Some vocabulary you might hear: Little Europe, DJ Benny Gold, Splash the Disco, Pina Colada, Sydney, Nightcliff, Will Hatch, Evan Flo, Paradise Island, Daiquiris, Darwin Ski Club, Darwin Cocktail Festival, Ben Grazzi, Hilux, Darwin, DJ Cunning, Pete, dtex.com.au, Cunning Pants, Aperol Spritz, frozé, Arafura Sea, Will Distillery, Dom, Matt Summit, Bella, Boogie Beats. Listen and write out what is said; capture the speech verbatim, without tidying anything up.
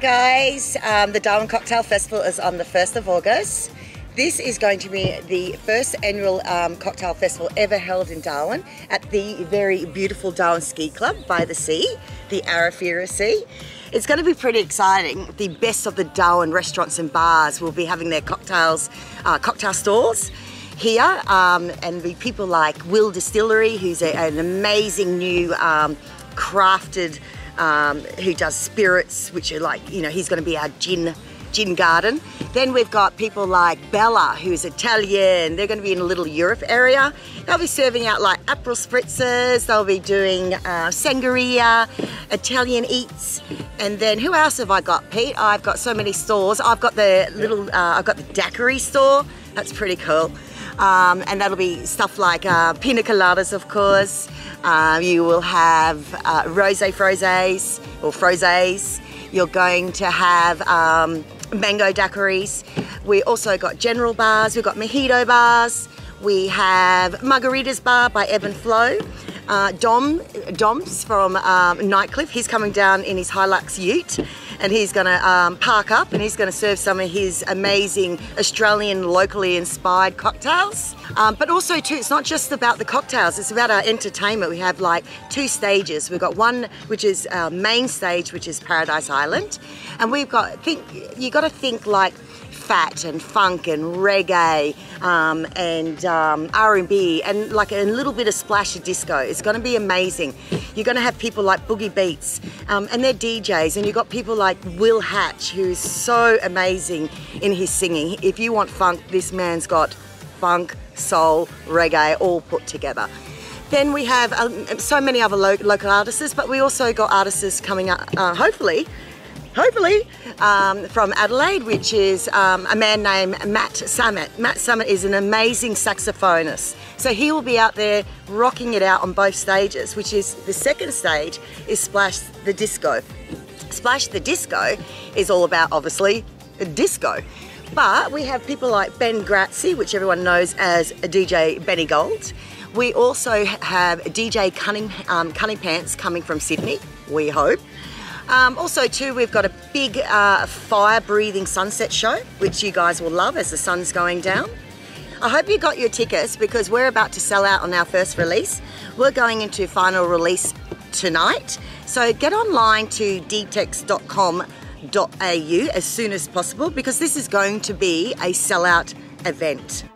Hi guys, um, the Darwin Cocktail Festival is on the first of August. This is going to be the first annual um, cocktail festival ever held in Darwin at the very beautiful Darwin Ski Club by the sea, the Arafura Sea. It's going to be pretty exciting. The best of the Darwin restaurants and bars will be having their cocktails, uh, cocktail stalls here, um, and the people like Will Distillery, who's a, an amazing new um, crafted, um, who does spirits, which are like, you know, he's going to be our gin gin garden. Then we've got people like Bella, who's Italian. They're going to be in a little Europe area. They'll be serving out like Aperol Spritzers. They'll be doing uh, sangria, Italian eats. And then who else have I got, Pete? I've got so many stores. I've got the little, uh, I've got the daiquiri store. That's pretty cool. Um, and that'll be stuff like uh, pina coladas, of course. Uh, you will have uh, rosé frozés or frozés. You're going to have um, mango daiquiris. We also got general bars, we've got mojito bars, we have margaritas bar by Evan Flo, uh, Dom, Dom's from um, Nightcliff. He's coming down in his Hilux ute and he's gonna um, park up and he's gonna serve some of his amazing Australian locally inspired cocktails. Um, but also too, it's not just about the cocktails, it's about our entertainment. We have like two stages. We've got one which is our main stage, which is Paradise Island. And we've got, think, you gotta think like fat and funk and reggae um, and um, R and B and like a little bit of Splash the Disco. It's going to be amazing. You're going to have people like Boogie Beats um, and they're D Js, and you've got people like Will Hatch, who is so amazing in his singing. If you want funk, this man's got funk, soul, reggae all put together. Then we have um, so many other lo local artists, but we also got artists coming up, uh, hopefully, Hopefully, um, from Adelaide, which is um, a man named Matt Summit. Matt Summit is an amazing saxophonist. So he will be out there rocking it out on both stages, which is the second stage is Splash the Disco. Splash the Disco is all about, obviously, disco. But we have people like Ben Grazzi, which everyone knows as D J Benny Gold. We also have D J Cunning, um, Cunning Pants coming from Sydney, we hope. Um, also too, we've got a big uh, fire-breathing sunset show, which you guys will love as the sun's going down. I hope you got your tickets because we're about to sell out on our first release. We're going into final release tonight. So get online to d tex dot com dot a u as soon as possible because this is going to be a sellout event.